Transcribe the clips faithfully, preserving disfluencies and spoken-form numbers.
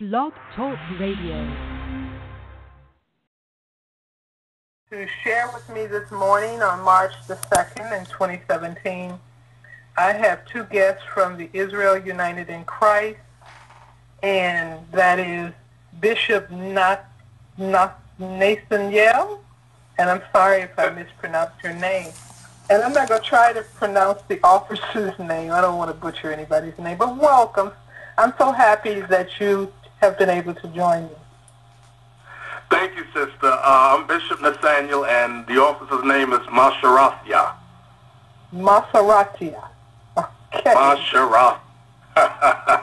Blog Talk Radio. To share with me this morning on March the second in twenty seventeen, I have two guests from the Israel United in Christ, and that is Bishop Nat, Nat, Nathaniel, and I'm sorry if I mispronounced your name. And I'm not going to try to pronounce the officer's name. I don't want to butcher anybody's name, but welcome. I'm so happy that you have been able to join me. Thank you, sister. Uh, I'm Bishop Nathaniel, and the officer's name is Masharathia. Masharathia. Okay. Masharathia. uh,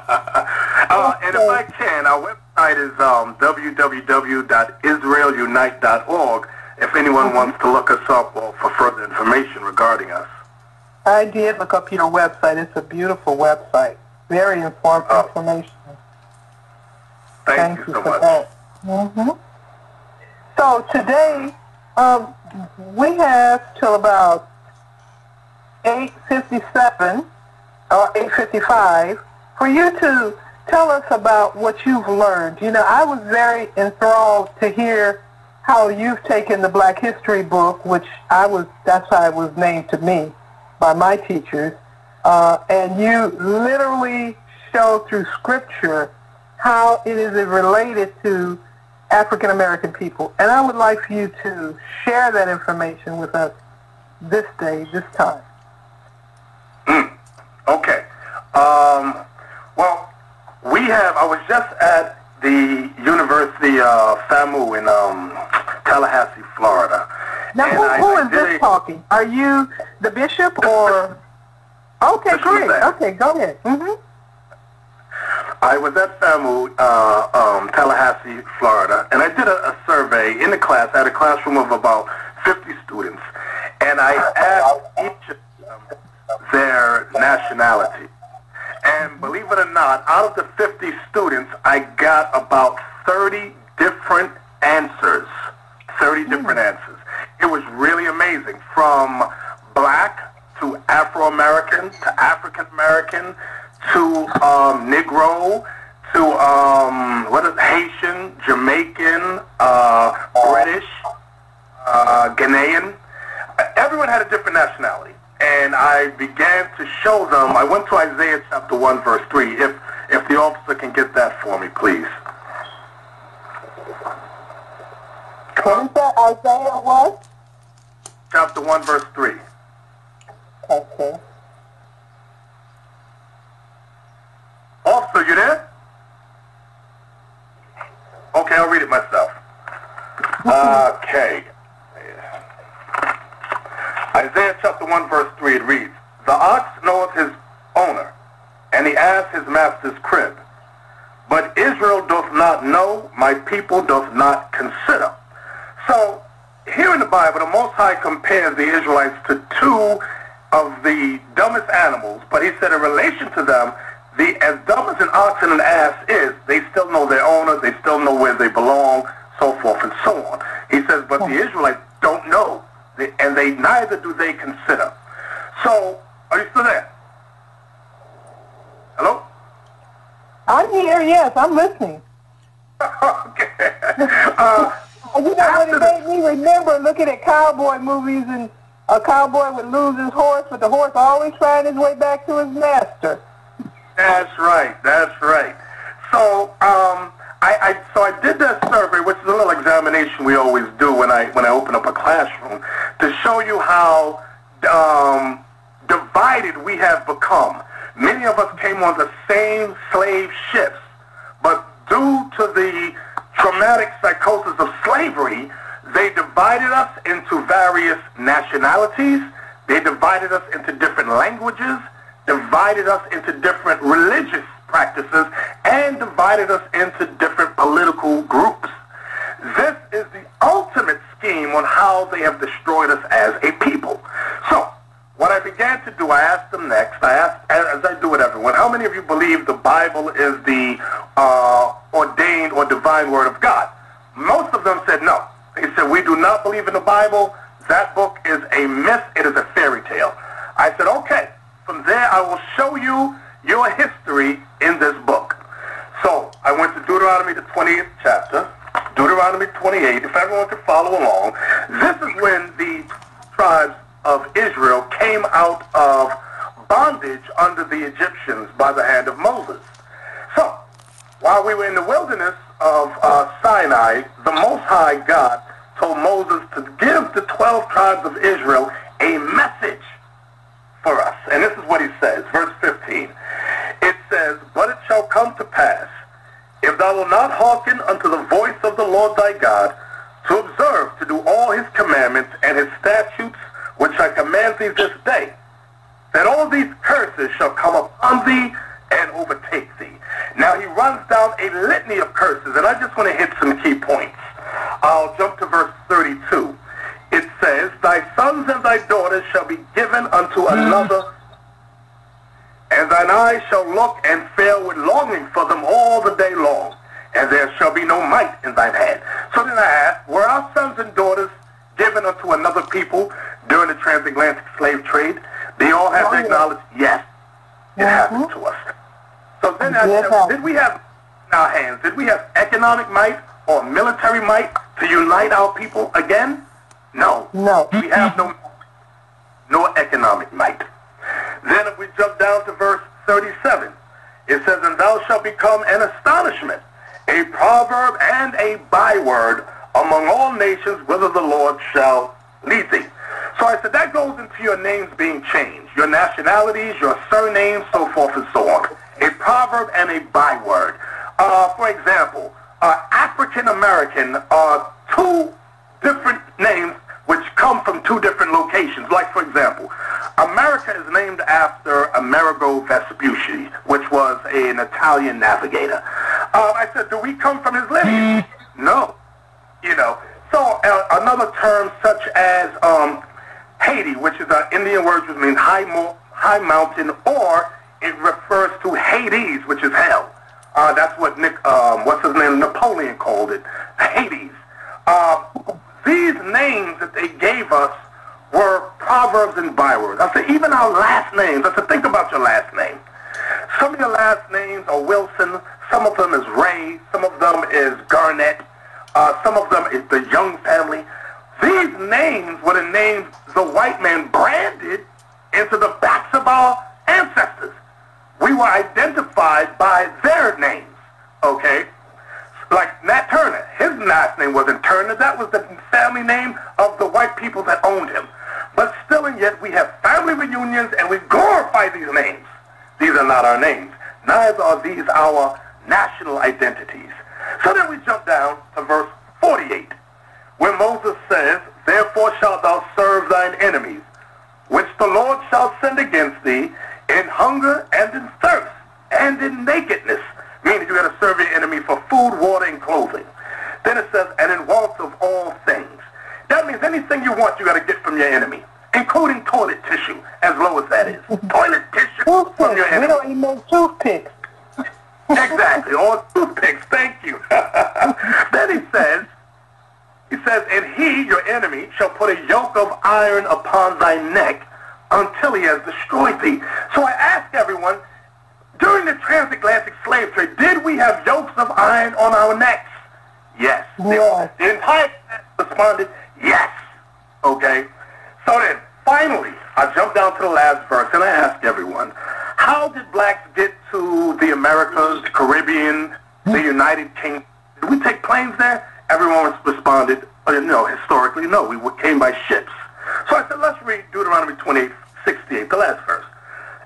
okay. And if I can, our website is um, w w w dot israel unite dot org if anyone mm-hmm. wants to look us up or for further information regarding us. I did look up your website. It's a beautiful website. Very informed oh. information. Thank, Thank you, you so for much. That. Mm-hmm. So today, um, we have till about eight fifty-seven or eight fifty-five for you to tell us about what you've learned. You know, I was very enthralled to hear how you've taken the Black History book, which I was, that's how it was named to me by my teachers, Uh, and you literally show through Scripture how it is related to African-American people. And I would like for you to share that information with us this day, this time. Mm. Okay. Um, well, we have, I was just at the University uh, F A M U in um, Tallahassee, Florida. Now, who, I, who is I did this a... talking? Are you the bishop or... Okay, great. Okay, go ahead. Mm-hmm. I was at F A M U, uh, um, Tallahassee, Florida, and I did a, a survey in the class. I had a classroom of about fifty students, and I asked each of them their nationality. And believe it or not, out of the fifty students, I got about thirty different answers, thirty mm-hmm. different answers. It was really amazing, from black to Afro-American, to African-American, to um, Negro, to um, what is Haitian, Jamaican, uh, British, uh, Ghanaian. Everyone had a different nationality. And I began to show them, I went to Isaiah chapter one, verse three, if, if the officer can get that for me, please. What is that, Isaiah what? Chapter one, verse three. Okay. Officer, you there? Okay, I'll read it myself. Okay. Isaiah chapter one, verse three, it reads, "The ox knoweth his owner, and the ass his master's crib. But Israel doth not know, my people doth not consider." So, here in the Bible, the Most High compares the Israelites to two of the dumbest animals, but he said in relation to them, the as dumb as an ox and an ass is, they still know their owner, they still know where they belong, so forth and so on. He says, but the Israelites don't know, they, and they neither do they consider. So, are you still there? Hello? I'm here, yes, I'm listening. Okay. Uh, you know what it made me remember, looking at cowboy movies and a cowboy would lose his horse, but the horse always find his way back to his master. That's right. That's right. So um, I, I so I did that survey, which is a little examination we always do when I when I open up a classroom to show you how um, divided we have become. Many of us came on the same slave ships, but due to the traumatic psychosis of slavery, they divided us into various nationalities. They divided us into different languages, divided us into different religious practices, and divided us into different political groups. This is the ultimate scheme on how they have destroyed us as a people. So, what I began to do, I asked them next, I asked, as I do with everyone, how many of you believe the Bible is the uh, ordained or divine word of God? Most of them said no. He said, we do not believe in the Bible. That book is a myth. It is a fairy tale. I said, okay. From there, I will show you your history in this book. So I went to Deuteronomy, the twentieth chapter, Deuteronomy twenty-eight. If everyone could follow along, this is when the tribes of Israel came out of bondage under the Egyptians by the hand of Moses. So, while we were in the wilderness of uh, Sinai, the Most High God told Moses to give the twelve tribes of Israel a message for us. And this is what he says, verse fifteen. It says, "But it shall come to pass, if thou wilt not hearken unto the voice of the Lord thy God, to observe to do all his commandments and his statutes, which I command thee this day, that all these curses shall come upon thee and overtake thee." Now he runs down a litany of curses, and I just want to hit some key points. I'll jump to verse thirty-two. It says, "Thy sons and thy daughters shall be given unto another, and thine eyes shall look and fail with longing for them all the day long, and there shall be no might in thine hand." So then I ask, were our sons and daughters given unto another people during the transatlantic slave trade? They all have oh, to acknowledge, yes, it mm-hmm. happened to us. So then I said, did we have in our hands, did we have economic might or military might to unite our people again? No. No. We have no, no economic might. Then if we jump down to verse thirty-seven, it says, "And thou shalt become an astonishment, a proverb and a byword among all nations, whither the Lord shall lead thee." So I said, that goes into your names being changed, your nationalities, your surnames, so forth and so on. A proverb and a byword. Uh, for example, uh, African-American are two different names which come from two different locations. Like, for example, America is named after Amerigo Vespucci, which was an Italian navigator. Uh, I said, do we come from his lineage? No. You know, so uh, another term such as um, Haiti, which is an Indian word which means high, mo high mountain, or it refers to Hades, which is hell. Uh, that's what Nick, um, what's his name, Napoleon called it, Hades. Uh, these names that they gave us were proverbs and bywords. I said, even our last names. I said, think about your last name. Some of your last names are Wilson. Some of them is Ray. Some of them is Garnett. Uh, some of them is the Young family. These names were the names the white man branded into the backs of our ancestors. We were identified by their names, okay? Like Nat Turner, his last name wasn't Turner. That was the family name of the white people that owned him. But still and yet, we have family reunions and we glorify these names. These are not our names. Neither are these our national identities. So then we jump down to verse forty-eight, where Moses says, "Therefore shalt thou serve thine enemies, which the Lord shall send against thee, in hunger and in thirst and in nakedness," meaning you got to serve your enemy for food, water, and clothing. Then it says, "and in want of all things." That means anything you want, you got to get from your enemy, including toilet tissue, as low as that is. Toilet tissue toothpicks. From your enemy. We don't even know toothpicks. Exactly, or toothpicks. Thank you. Then he says, he says, "and he, your enemy, shall put a yoke of iron upon thy neck until he has destroyed thee." So I ask everyone, during the transatlantic slave trade, did we have yokes of iron on our necks? Yes. Yes. The, the entire responded, yes. Okay? So then, finally, I jump down to the last verse, and I ask everyone, how did blacks get to the Americas, the Caribbean, the United Kingdom? Did we take planes there? Everyone responded, no, historically, no. We came by ships. So I said, let's read Deuteronomy twenty-eight, sixty-eight, the last verse.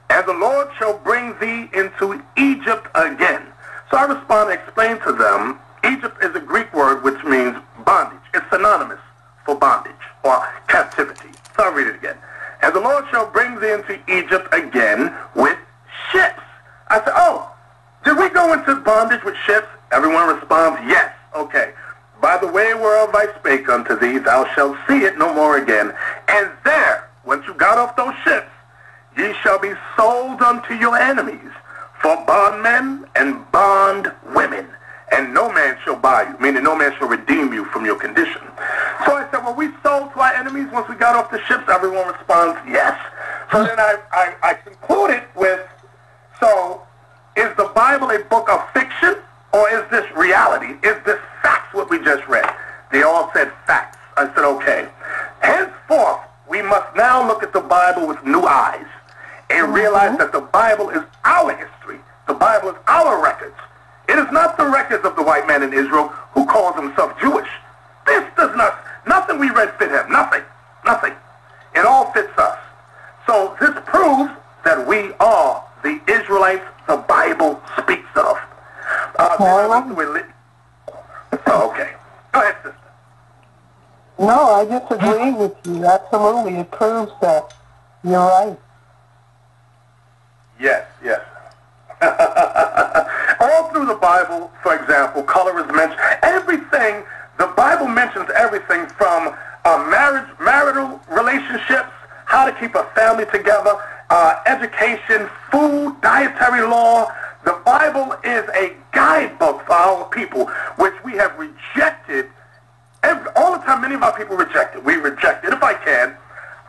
"And the Lord shall bring thee into Egypt again." So I respond and explain to them, Egypt is a Greek word which means bondage. It's synonymous for bondage or captivity. So I'll read it again. "And the Lord shall bring thee into Egypt again with ships." I said, oh, did we go into bondage with ships? Everyone responds, yes. Okay. "By the way whereof I spake unto thee, thou shalt see it no more again. And there, once you got off those ships, ye shall be sold unto your enemies for bondmen and bondwomen. And no man shall buy you," meaning no man shall redeem you from your condition. So I said, well, we sold to our enemies once we got off the ships? Everyone responds, yes. So then I, I, I concluded with, so is the Bible a book of fiction or facts. I said, okay. Henceforth, we must now look at the Bible with new eyes and realize that the Bible is our history. The Bible is our records. It is not the records of the white man in Israel who calls himself Jewish. This does not, nothing we read fit him. Nothing. Nothing. It all fits us. So this proves that we are the Israelites the Bible speaks of. Uh, well, oh, okay. Go ahead, sister. No, I disagree with you. Absolutely. It proves that. You're right. Yes, yes. All through the Bible, for example, color is mentioned. Everything, the Bible mentions everything from uh, marriage, marital relationships, how to keep a family together, uh, education, food, dietary law. The Bible is a guidebook for our people, which we have rejected. Every, all the time, many of our people reject it. We reject it. If I can,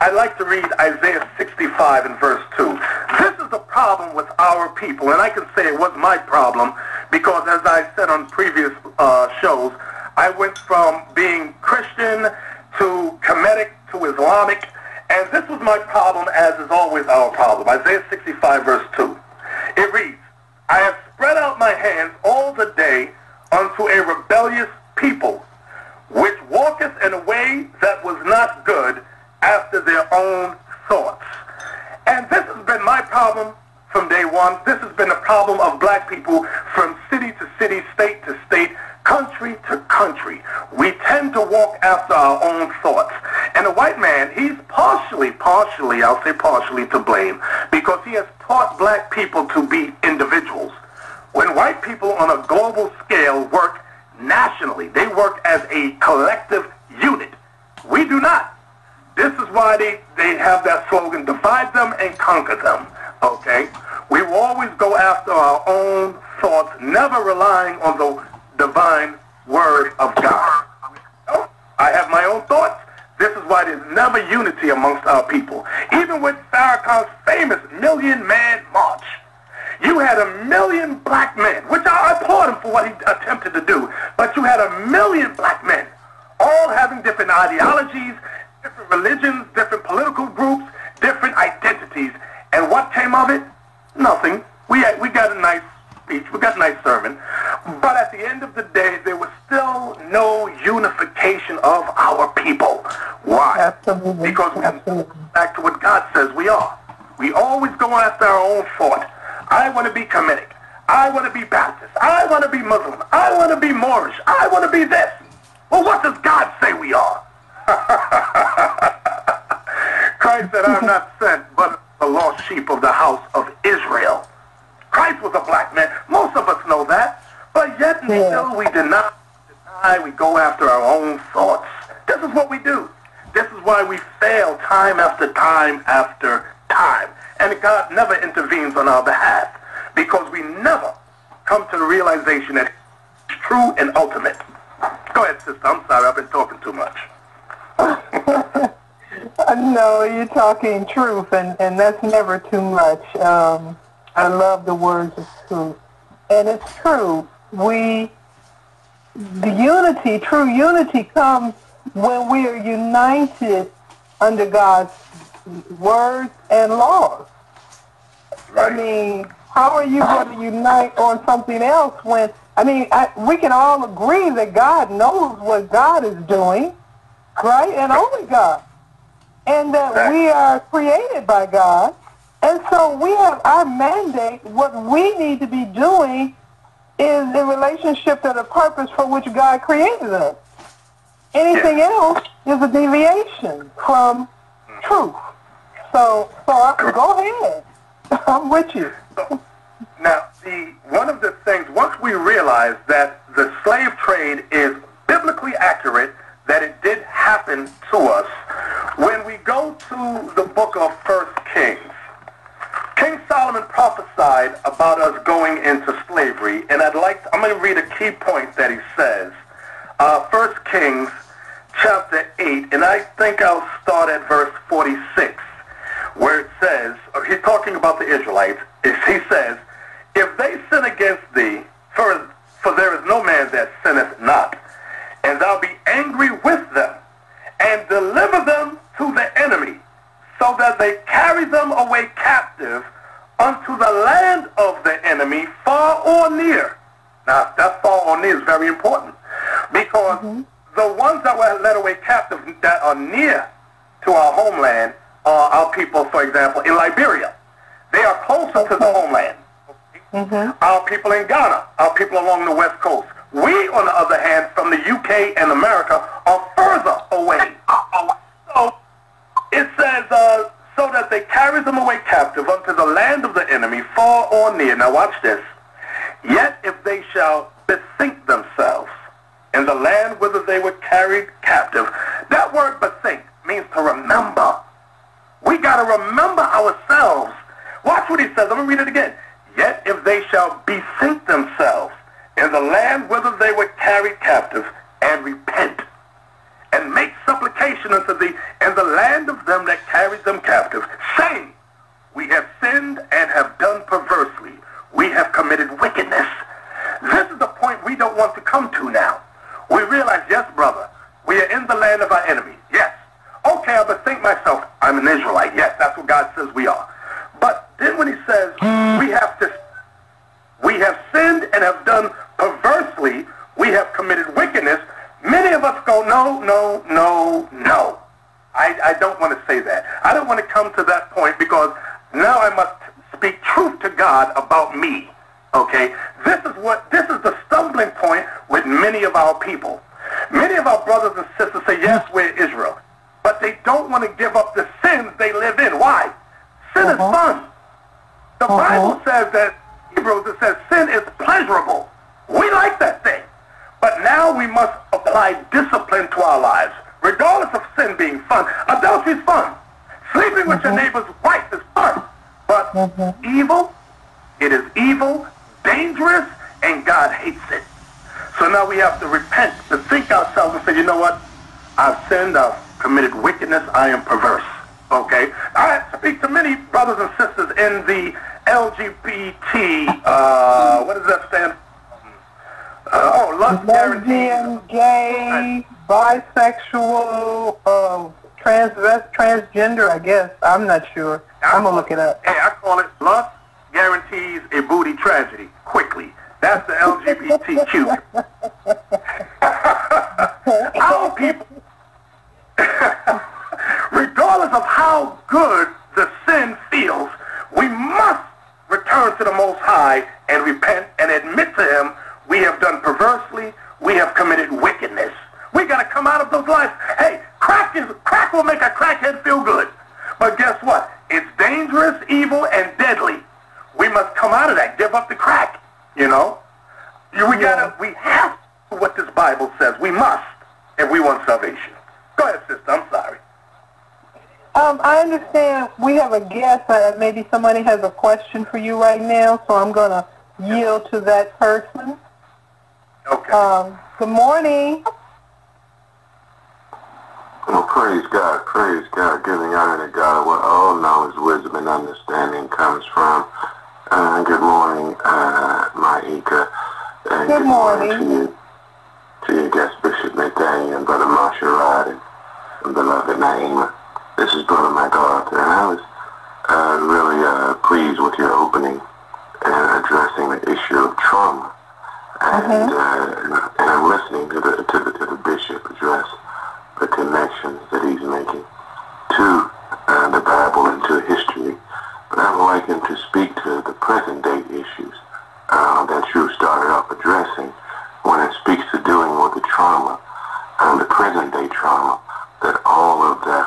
I'd like to read Isaiah sixty-five and verse two. This is the problem with our people, and I can say it was my problem because, as I said on previous uh, shows, I went from being Christian to Kemetic to Islamic, and this was my problem, as is always our problem. Isaiah sixty-five verse two. It reads, I have spread out my hands all the day unto a rebellious people, which walketh in a way that was not good, after their own thoughts. And this has been my problem from day one. This has been the problem of black people from city to city, state to state, country to country. We tend to walk after our own thoughts. And the white man, he's partially, partially, I'll say partially to blame, because he has taught black people to be individuals. When white people on a global scale work nationally, they work as a collective unit. We do not. This is why they, they have that slogan, divide them and conquer them, okay? We will always go after our own thoughts, never relying on the divine word of God. Oh, I have my own thoughts. This is why there's never unity amongst our people. Even with Farrakhan's famous Million Man March, you had a million black men, which I applaud him for what he attempted to do, but you had a million black men, all having different ideologies, different religions, different political groups, different identities. And what came of it? Nothing. We had, we got a nice speech. We got a nice sermon. But at the end of the day, there was still no unification of our people. Why? Absolutely. Because we have to go back to what God says we are. We always go after our own thought. I want to be Kemetic. I want to be Baptist. I want to be Muslim. I want to be Moorish. I want to be this. Well, what does God say we are? Christ said, I'm not sent but the lost sheep of the house of Israel. Christ was a black man. Most of us know that. But yet and yeah. still we deny, deny, we go after our own thoughts. This is what we do. This is why we fail time after time after time. And God never intervenes on our behalf because we never come to the realization that it's true and ultimate. Go ahead, sister. I'm sorry. I've been talking too much. No, you're talking truth, and, and that's never too much. Um, I love the words of truth. And it's true. We, the unity, true unity comes when we are united under God's words and laws. Right. I mean, how are you going to unite on something else when, I mean, I, we can all agree that God knows what God is doing. Right? And only God. And that we are created by God. And so we have our mandate. What we need to be doing is in relationship to the purpose for which God created us. Anything else is a deviation from truth. So, so I, go ahead. I'm with you. Now, the, one of the things, once we realize that the slave trade is biblically accurate, that it did happen to us, when we go to the book of First Kings, King Solomon prophesied about us going into slavery, and I'd like to, I'm going to read a key point that he says, uh, First Kings chapter eight, and I think I'll start at verse forty-six, where it says, he's talking about the Israelites, he says, if they sin against thee, for, for there is no man that sinneth not, and thou be angry with them and deliver them to the enemy, so that they carry them away captive unto the land of the enemy, far or near. Now, that far or near is very important, because mm-hmm. the ones that were led away captive that are near to our homeland are our people, for example, in Liberia. They are closer okay. to the homeland. Mm-hmm. Our people in Ghana, our people along the west coast. We, on the other hand, from the U K and America, are further away. So it says, uh, so that they carry them away captive unto the land of the enemy, far or near. Now watch this. Yet if they shall bethink themselves in the land whither they were carried captive. That word bethink means to remember. We got to remember ourselves. Watch what he says. Let me read it again. Yet if they shall bethink themselves in the land whither they were carried captive, and repent, and make supplication unto thee in the land of them that carried them captive, saying, we have sinned and have done perversely, we have committed wickedness. This is the point we don't want to come to now. We realize, yes, brother, we are in the land of our enemy. Yes. Okay, I bethink myself, I'm an Israelite. Yes, that's what God says we are. But then when he says, we have to, we have sinned and have done perversely, we have committed wickedness, many of us go, no, no, no, no. I, I don't want to say that. I don't want to come to that point, because now I must speak truth to God about me. Okay? This is what, this is the stumbling point with many of our people. Many of our brothers and sisters say, yes, we're Israel, but they don't want to give up the sins they live in. Why? Sin uh-huh. is fun. The uh-huh. Bible says that, Hebrews, it says sin is pleasurable. We like that thing. But now we must apply discipline to our lives, regardless of sin being fun. Adultery is fun. Sleeping with mm-hmm. your neighbor's wife is fun. But mm-hmm. evil, it is evil, dangerous, and God hates it. So now we have to repent, to think ourselves and say, you know what? I've sinned, I've committed wickedness, I am perverse. Okay? I speak to many brothers and sisters in the L G B T, uh, what does that stand for? Uh, oh, love lesbian, gay, bisexual, uh, trans transgender, I guess. I'm not sure. I'm going to look it up. Hey, I call it lust guarantees a booty tragedy. Quickly. That's the L G B T Q. Our people, regardless of how good the sin feels, we must return to the Most High and repent and admit to Him, we have done perversely, we have committed wickedness. We got to come out of those lives. Hey, crack is, crack will make a crackhead feel good. But guess what? It's dangerous, evil, and deadly. We must come out of that. Give up the crack, you know? We yeah. gotta, we have to do what this Bible says. We must, if we want salvation. Go ahead, sister. I'm sorry. Um, I understand we have a guest. Uh, maybe somebody has a question for you right now, so I'm going to yield to that person. Okay. Um, good morning. Well, praise God, praise God, giving honor to God where all knowledge, wisdom, and understanding comes from. Uh, good morning, uh, Maika. And good, good morning. morning to you, to your guest, Bishop Nathaniel, and Brother Masharathia, and beloved Naima. This is Brother MacArthur, and I was uh, really uh, pleased with your opening and addressing the issue of trauma. And, mm-hmm. uh, and I'm listening to the, to the to the bishop address the connections that he's making to uh, the Bible and to history. But I would like him to speak to the present day issues uh, that you started off addressing when it speaks to dealing with the trauma, um, the present day trauma, that all of the,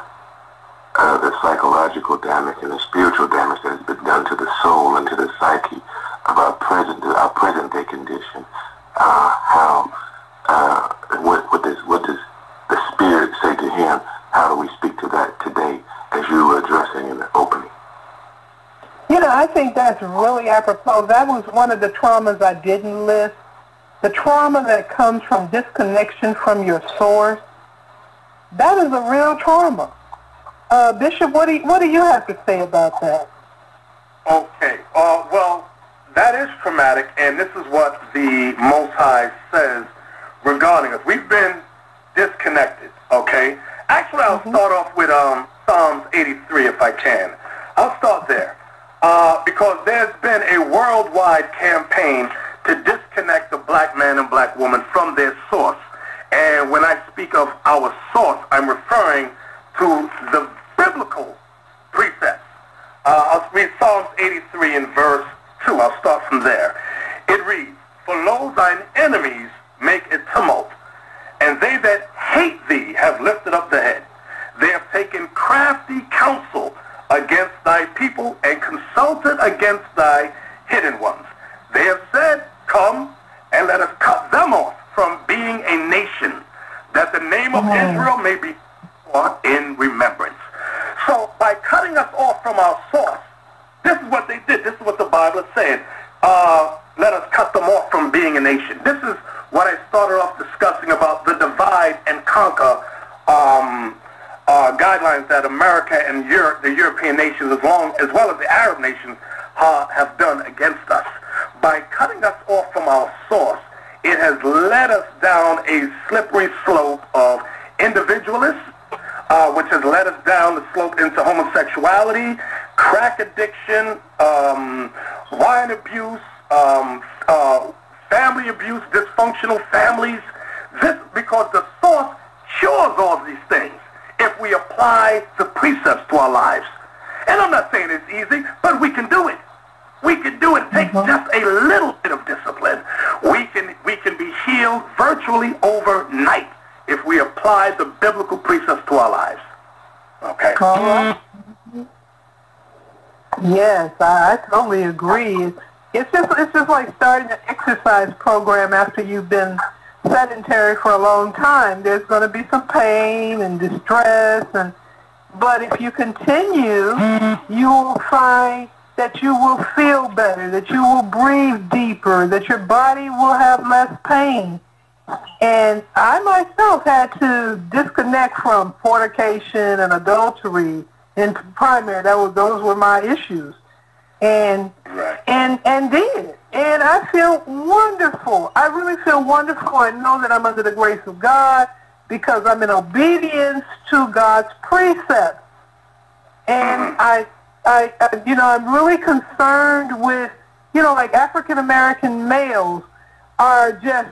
uh, the psychological damage and the spiritual damage that has been done to the soul and to the psyche of our present, our present day condition, uh, how, uh, what, what does, what does the Spirit say to him? How do we speak to that today, as you were addressing in the opening? You know, I think that's really apropos. That was one of the traumas I didn't list. The trauma that comes from disconnection from your source. That is a real trauma. Uh, Bishop, what do you, what do you have to say about that? Okay. Uh, well, that is traumatic, and this is what the Most High says regarding us. We've been disconnected, okay? Actually, I'll mm-hmm. start off with um, Psalms eighty-three, if I can. I'll start there, uh, because there's been a worldwide campaign to disconnect the black man and black woman from their source. And when I speak of our source, I'm referring to the biblical precepts. Uh, I'll read Psalms eighty-three in verse two. I'll start from there. It reads, "For lo, thine enemies make a tumult, and they that hate thee have lifted up the head. They have taken crafty counsel against thy people, and consulted against thy hidden ones. They have said, Come, and let us cut them off from being a nation, that the name of Israel may be brought in remembrance." So by cutting us off from our source, this is what they did. This is what the Bible is saying. Uh, let us cut them off from being a nation. This is what I started off discussing about the divide and conquer um, uh, guidelines that America and Europe, the European nations, as, long, as well as the Arab nations, uh, have done against us. By cutting us off from our source, it has led us down a slippery slope of individualism, uh, which has led us down the slope into homosexuality, crack addiction, um, wine abuse, um, uh, family abuse, dysfunctional families. This because the source cures all these things if we apply the precepts to our lives. And I'm not saying it's easy, but we can do it. We can do it. Take just a little bit of discipline. We can we can be healed virtually overnight if we apply the biblical precepts to our lives. Okay. Mm-hmm. Yes, I, I totally agree. It's just it's just like starting an exercise program after you've been sedentary for a long time. There's going to be some pain and distress, and but if you continue, you will find that you will feel better, that you will breathe deeper, that your body will have less pain. And I myself had to disconnect from fornication and adultery in primary. That was, those were my issues. And, right. and, and did. And I feel wonderful. I really feel wonderful. I know that I'm under the grace of God because I'm in obedience to God's precepts. And I... I, I, you know, I'm really concerned with, you know, like African-American males are just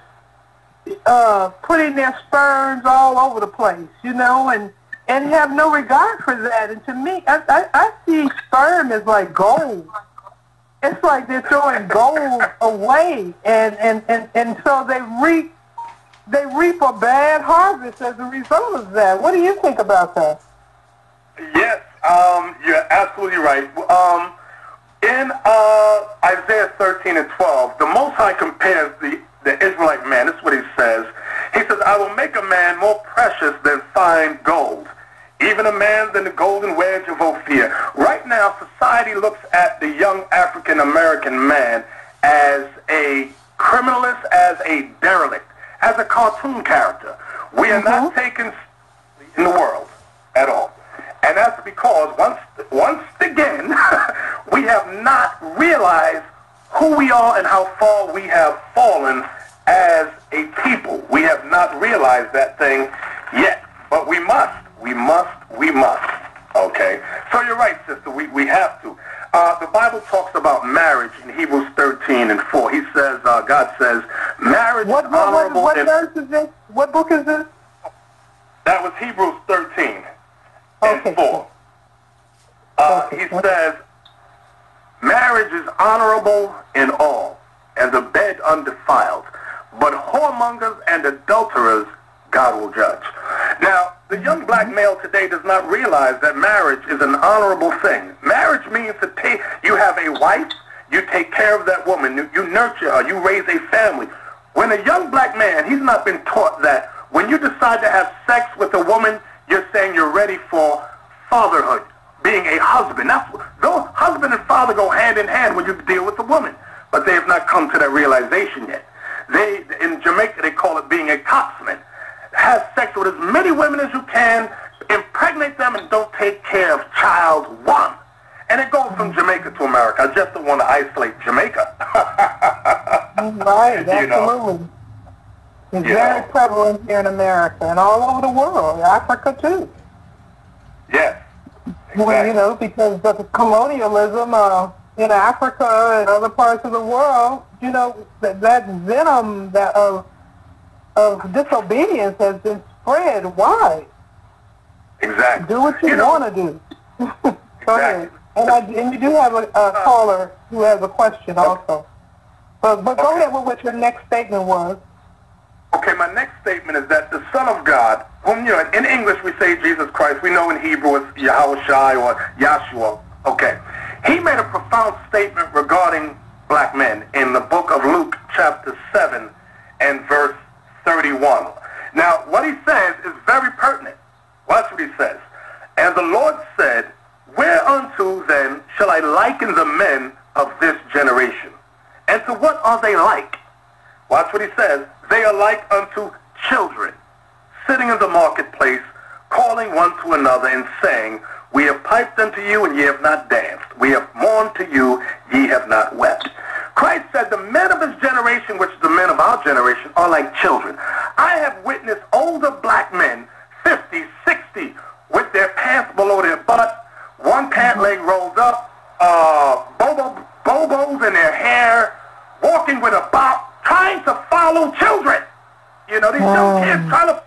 uh, putting their sperms all over the place, you know, and, and have no regard for that. And to me, I, I, I see sperm as like gold. It's like they're throwing gold away. And, and, and, and so they reap, they reap a bad harvest as a result of that. What do you think about that? Yes. Um, you're absolutely right. Um, in uh, Isaiah thirteen and twelve, the Most High compares the, the Israelite man. This is what he says. He says, "I will make a man more precious than fine gold, even a man than the golden wedge of Ophir." Right now, society looks at the young African-American man as a criminalist, as a derelict, as a cartoon character. We are not taken seriously in the world at all. And that's because once, once again, we have not realized who we are and how far we have fallen as a people. We have not realized that thing yet, but we must, we must, we must. Okay, so you're right, sister. We we have to. Uh, the Bible talks about marriage in Hebrews thirteen and four. He says, uh, God says, marriage what, is what, honorable. What, what, what verse is this? What book is this? That was Hebrews thirteen. And four. Uh, he says, "Marriage is honorable in all, and the bed undefiled, but whoremongers and adulterers God will judge." Now, the young black male today does not realize that marriage is an honorable thing. Marriage means to take, you have a wife, you take care of that woman, you, you nurture her, you raise a family. When a young black man, he's not been taught that when you decide to have sex with a woman, you're saying you're ready for fatherhood, being a husband. That's, those husband and father go hand in hand when you deal with the woman, but they have not come to that realization yet. They, in Jamaica, they call it being a coxman. Have sex with as many women as you can, impregnate them, and don't take care of child one. And it goes from Jamaica to America. I just don't want to isolate Jamaica. Right, absolutely. You know? It's you very know. prevalent here in America and all over the world, Africa too. Yes. Exactly. Well, you know, because of the colonialism uh, in Africa and other parts of the world, you know, that, that venom that of of disobedience has been spread wide. Exactly. Do what you, you want know. to do. Go ahead. And, I, and you do have a, a caller who has a question also. But, but go okay. ahead with what your next statement was. Okay, my next statement is that the Son of God, whom, you know, in English we say Jesus Christ. We know in Hebrew it's Yahushua or Yahshua. Okay. He made a profound statement regarding black men in the book of Luke chapter seven and verse thirty-one. Now, what he says is very pertinent. Watch what he says. And the Lord said, whereunto then shall I liken the men of this generation? And to what are they like? Watch what he says. They are like unto children, sitting in the marketplace, calling one to another and saying, we have piped unto you, and ye have not danced. We have mourned to you, ye have not wept. Christ said the men of his generation, which the men of our generation, are like children. I have witnessed older black men, fifty, sixty, with their pants below their butt, one pant leg rolled up, uh, bobo, bobos in their hair, walking with a bop, trying to follow children. You know, these young kids trying to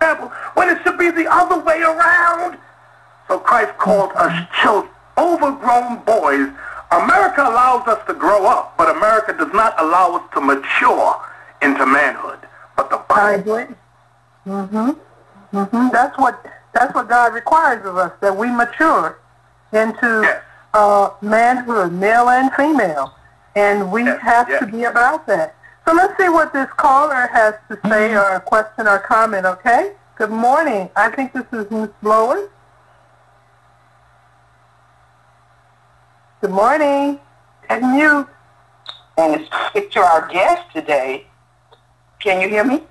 follow when it should be the other way around. So Christ called us children, overgrown boys. America allows us to grow up, but America does not allow us to mature into manhood. But the Bible. Mm-hmm. Mm-hmm. That's what that's what God requires of us, that we mature into yes. uh, manhood, male and female. And we yes. have yes. to be about that. So let's see what this caller has to say mm-hmm. or a question or comment, okay? Good morning. I think this is Miz Blowers. Good morning. And you? And it's to our guest today. Can you hear me?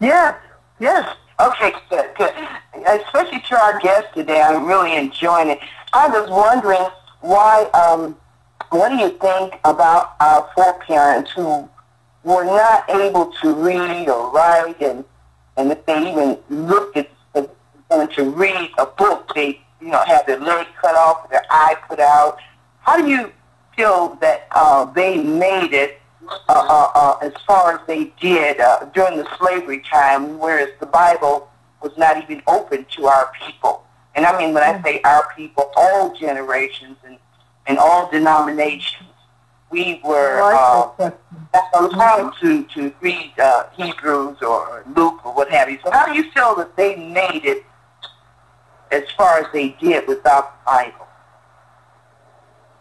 Yes. Yes. Okay, good, good. Especially to our guest today, I'm really enjoying it. I was wondering why, um, what do you think about our foreparents who were not able to read or write, and, and if they even looked at, at wanted to read a book, they, you know, had their leg cut off, their eye put out. How do you feel that uh, they made it uh, uh, uh, as far as they did uh, during the slavery time, whereas the Bible was not even open to our people? And I mean, when I say our people, all generations and, and all denominations, we were uh, not allowed to, to read uh, Hebrews or Luke or what have you. So how do you feel that they made it as far as they did without the Bible?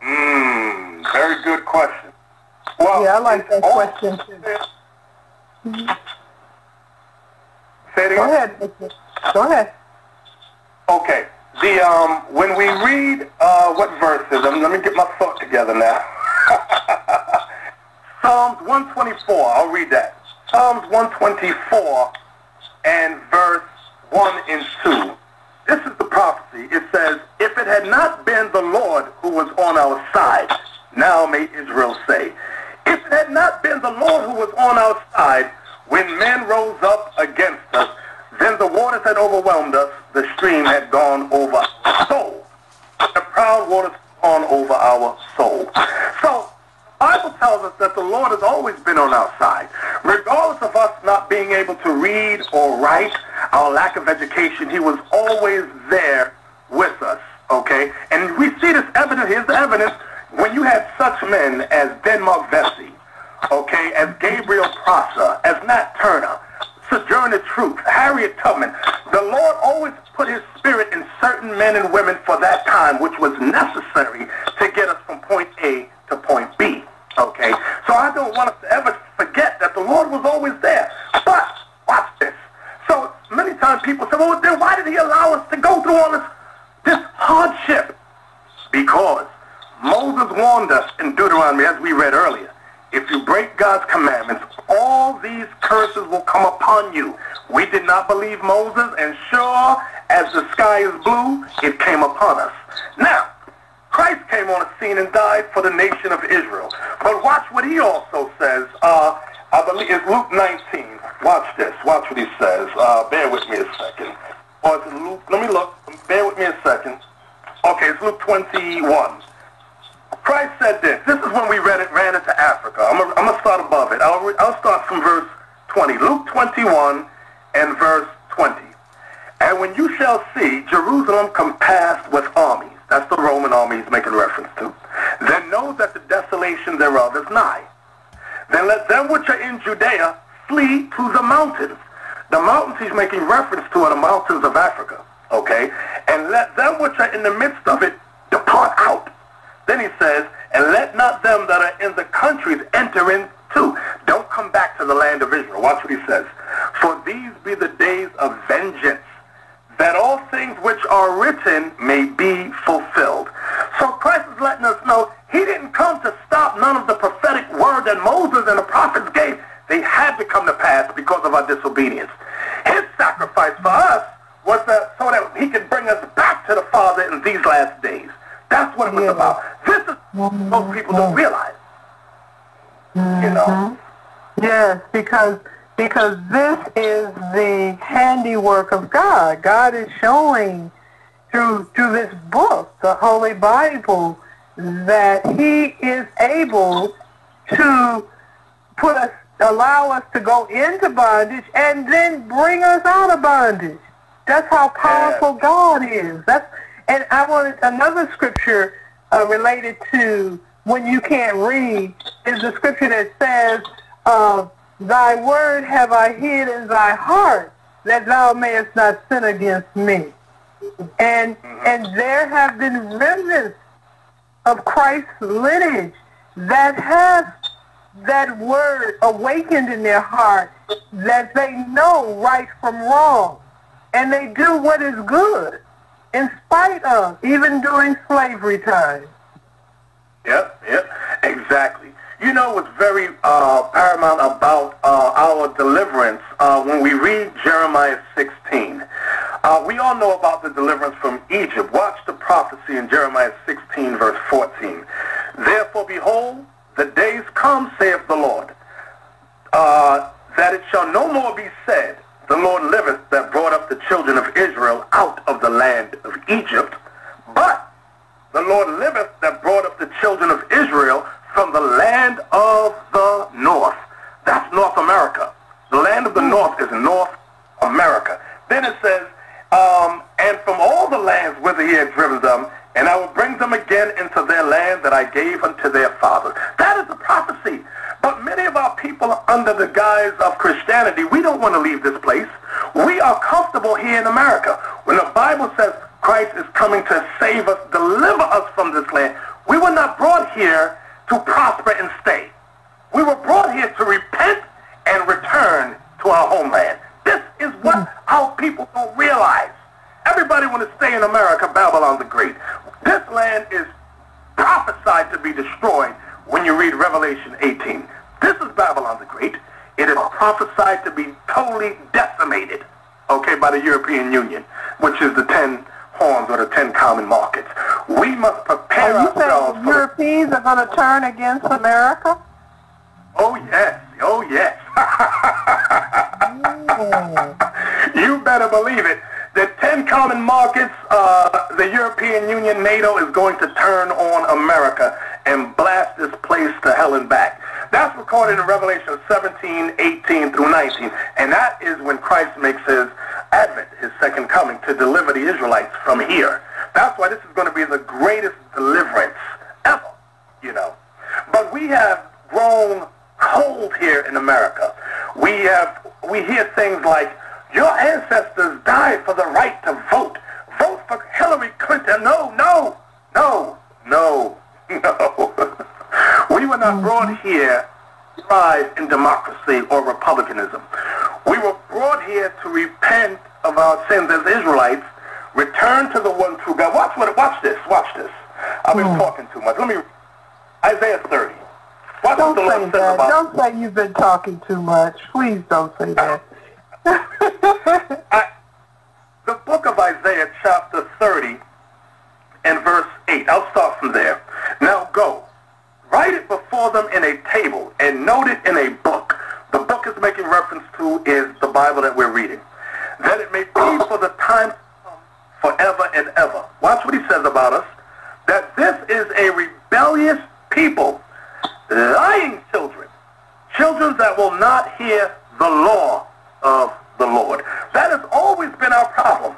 Mm, very good question. Well, yeah, I like that question too. Say it again. Go ahead. Go ahead. Okay. The um, when we read uh, what verses? I'm, let me get my thought together now. Psalms one twenty-four. I'll read that. Psalms one twenty-four and verse one and two. This is the prophecy. It says, if it had not been the Lord who was on our side, now may Israel say, if it had not been the Lord who was on our side, when men rose up against us, then the waters had overwhelmed us, the stream had gone over our soul. The proud waters had gone over our soul. So, the Bible tells us that the Lord has always been on our side. Regardless of us not being able to read or write, our lack of education, he was always there with us, okay? And we see this evidence, here's the evidence, when you had such men as Denmark Vesey, okay, as Gabriel Prosser, as Nat Turner, Sojourner Truth, Harriet Tubman, the Lord always put his spirit in certain men and women for that time, which was necessary to get us from point A to point B, okay? So I don't want us to ever forget that the Lord was always there, but watch this. So many times people say, well, then why did he allow us to go through all this, this hardship? Because Moses warned us in Deuteronomy, as we read earlier, if you break God's commandments, all these curses will come upon you. We did not believe Moses, and sure as the sky is blue, it came upon us. Now, Christ came on the scene and died for the nation of Israel. But watch what he also says. Uh, I believe it's Luke nineteen. Watch this. Watch what he says. Uh, bear with me a second. Or is it Luke? Let me look. Bear with me a second. Okay, it's Luke twenty-one. Christ said this. This is when we read it, ran into Africa. I'm going to start above it. I'll, I'll start from verse twenty. Luke twenty-one and verse twenty. And when you shall see Jerusalem compassed with armies, that's the Roman armies making reference to, then know that the desolation thereof is nigh. Then let them which are in Judea flee to the mountains. The mountains he's making reference to are the mountains of Africa, okay? And let them which are in the midst of it depart out. Then he says, and let not them that are in the countries enter in too. Don't come back to the land of Israel. Watch what he says. For these be the days of vengeance, that all things which are written may be fulfilled. So Christ is letting us know he didn't come to stop none of the prophetic word that Moses and the prophets gave. They had to come to pass because of our disobedience. His sacrifice for us was that, so that he could bring us back to the Father in these last days. That's what it was about. This is what most people don't realize. You know? Yes, because... Because this is the handiwork of God. God is showing through through this book, the Holy Bible, that he is able to put us, allow us to go into bondage and then bring us out of bondage. That's how powerful God is. That's, and I wanted another scripture uh, related to when you can't read is the scripture that says, uh, thy word have I hid in thy heart, that thou mayest not sin against me. And and there have been remnants of Christ's lineage that have that word awakened in their heart, that they know right from wrong, and they do what is good, in spite of, even during slavery time. Yep, yep, exactly. You know what's very uh, paramount about uh, our deliverance uh, when we read Jeremiah sixteen. Uh, we all know about the deliverance from Egypt. Watch the prophecy in Jeremiah sixteen, verse fourteen. Therefore, behold, the days come, saith the Lord, uh, that it shall no more be said, the Lord liveth that brought up the children of Israel out of the land of Egypt, but the Lord liveth that brought up the children of Israel from the land of the north. That's North America. The land of the north is North America. Then it says, um, and from all the lands whither he had driven them, and I will bring them again into their land that I gave unto their fathers. That is the prophecy. But many of our people under the guise of Christianity, we don't want to leave this place. We are comfortable here in America. When the Bible says Christ is coming to save us, deliver us from this land, we were not brought here to prosper and stay. We were brought here to repent and return to our homeland. This is what our people don't realize. Everybody want to stay in America, Babylon the Great. This land is prophesied to be destroyed when you read Revelation eighteen. This is Babylon the Great. It is prophesied to be totally decimated, okay, by the European Union, which is the ten horns or the ten common markets. We must prepare oh, ourselves. You Europeans are going to turn against America? Oh, yes. Oh, yes. mm. You better believe it. The ten common markets, uh, the European Union, NATO, is going to turn on America and blast this place to hell and back. That's recorded in Revelation seventeen, eighteen through nineteen. And that is when Christ makes his advent, his second coming, to deliver the Israelites from here. That's why this is going to be the greatest deliverance ever, you know. But we have grown cold here in America. We have, we hear things like, your ancestors died for the right to vote. Vote for Hillary Clinton. No, no, no, no, no. We were not brought here to thrive in democracy or republicanism. We were brought here to repent of our sins as Israelites, return to the one true God. Watch what. Watch this. Watch this. I've been mm. talking too much. Let me. Isaiah thirty. Watch don't what the Lord says that. About. Don't say you've been talking too much. Please don't say that. I, the book of Isaiah, chapter thirty, and verse eight. I'll start from there. Now go, write it before them in a table, and note it in a book. it's making reference to is the Bible that we're reading. That it may be for the time forever and ever. Watch what he says about us. That this is a rebellious people, lying children, children that will not hear the law of the Lord. That has always been our problem.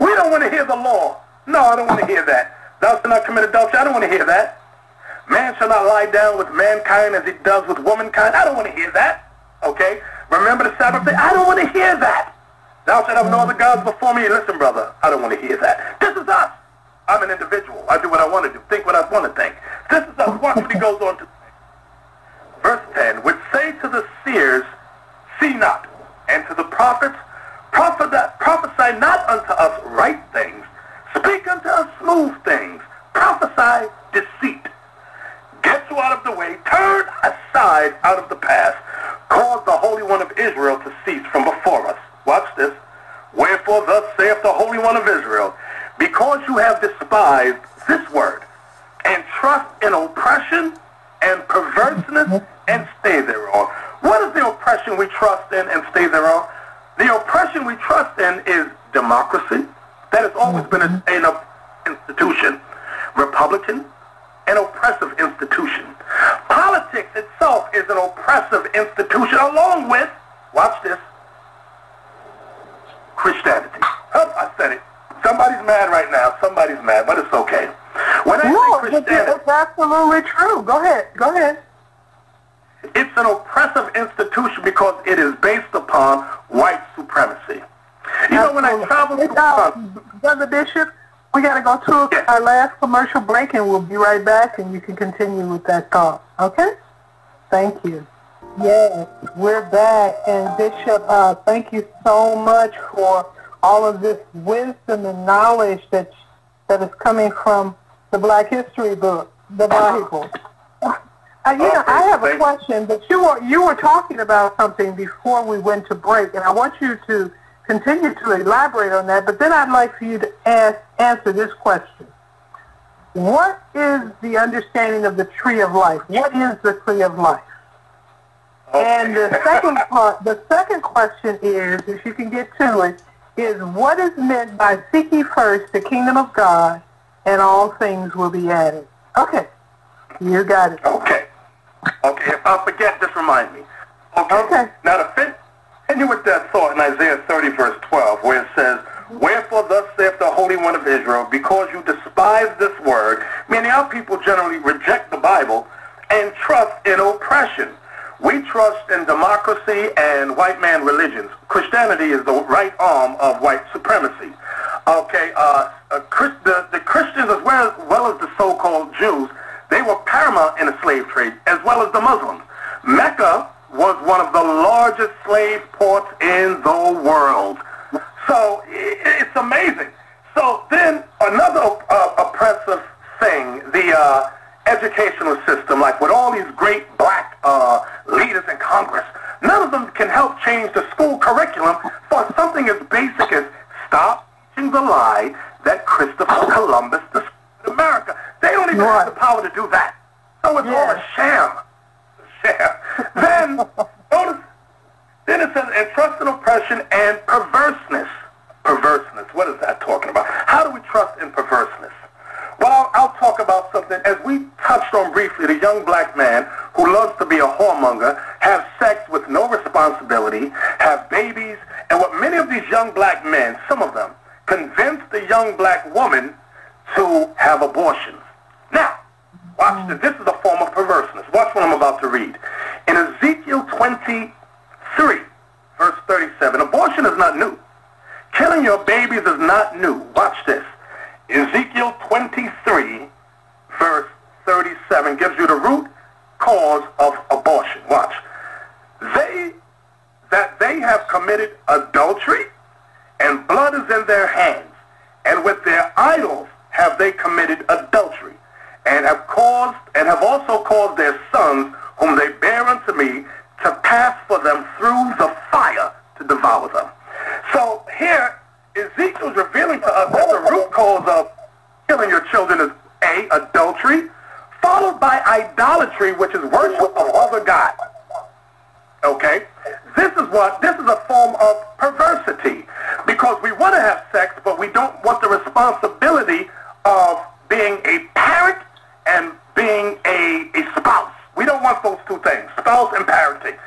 We don't want to hear the law. No, I don't want to hear that. Thou shalt not commit adultery. I don't want to hear that. Man shall not lie down with mankind as he does with womankind. I don't want to hear that. Okay? Remember the Sabbath day? I don't want to hear that. Thou shalt have no other gods before me. Listen, brother, I don't want to hear that. This is us. I'm an individual. I do what I want to do. Think what I want to think. This is us. Watch what he goes on to verse ten, which say to the seers, see not, and to the prophets, prophesy not unto us right things, speak unto us smooth things, prophesy deceit. Get you out of the way, turn aside out of the path, cause the Holy One of Israel to cease from before us. Watch this. Wherefore thus saith the Holy One of Israel, because you have despised this word, and trust in oppression and perverseness, and stay thereon. What is the oppression we trust in and stay thereon? The oppression we trust in is democracy. That has always been an, an institution. Republican, an oppressive institution. Politics itself is an oppressive institution, along with, watch this, Christianity. Oh, I said it. Somebody's mad right now. Somebody's mad, but it's okay. When I no, say Christianity, it's absolutely true. Go ahead. Go ahead. It's an oppressive institution because it is based upon white supremacy. You know, when I travel to uh, Brother Bishop, we got to go to yes. our last commercial break, and we'll be right back, and you can continue with that thought. Okay? Thank you. Yes, we're back. And Bishop, uh, thank you so much for all of this wisdom and knowledge that that is coming from the Black History book, the Bible. uh, you okay, know, I have a question, but you were, you were talking about something before we went to break, and I want you to continue to elaborate on that, but then I'd like for you to ask, answer this question. What is the understanding of the tree of life? What is the tree of life? Okay. And the second part, the second question is, if you can get to it, is what is meant by seek ye first the kingdom of God, and all things will be added. Okay. You got it. Okay. Okay, if I forget, just remind me. Okay. Okay. Now the fifth. And you with that thought in Isaiah thirty, verse twelve, where it says, wherefore thus saith the Holy One of Israel, because you despise this word, meaning our people generally reject the Bible and trust in oppression. We trust in democracy and white man religions. Christianity is the right arm of white supremacy. Okay, uh, uh, Chris, the, the Christians as well, as well as the so-called Jews, they were paramount in the slave trade, as well as the Muslims. Mecca was one of the largest slave ports in the world. So it's amazing. So then another uh, oppressive thing, the uh, educational system, like with all these great black uh, leaders in Congress, none of them can help change the school curriculum for something as basic as stop teaching the lie that Christopher Columbus discovered America. They don't even right. have the power to do that. So it's yeah. all a sham. Then, notice, then it says, and trust in oppression and perverseness. Perverseness, what is that talking about? How do we trust in perverseness? Well, I'll, I'll talk about something, as we touched on briefly, the young black man who loves to be a whoremonger, have sex with no responsibility, have babies, and what many of these young black men, some of them, convince the young black woman to have abortions. Now, watch this. This is a form of perverseness. Watch what I'm about to read. In Ezekiel twenty-three, verse thirty-seven, abortion is not new. Killing your babies is not new. Watch this. Ezekiel twenty-three, verse thirty-seven gives you the root cause of abortion. Watch. They, that they have committed adultery, and blood is in their hands, and with their idols have they committed adultery. And have caused, and have also caused their sons, whom they bear unto me, to pass for them through the fire to devour them. So here, Ezekiel's revealing to us that the root cause of killing your children is A, adultery, followed by idolatry, which is worship of other gods. Okay? was the responsibility of being a parent and being a, a spouse. We don't want those two things, spouse and parenting.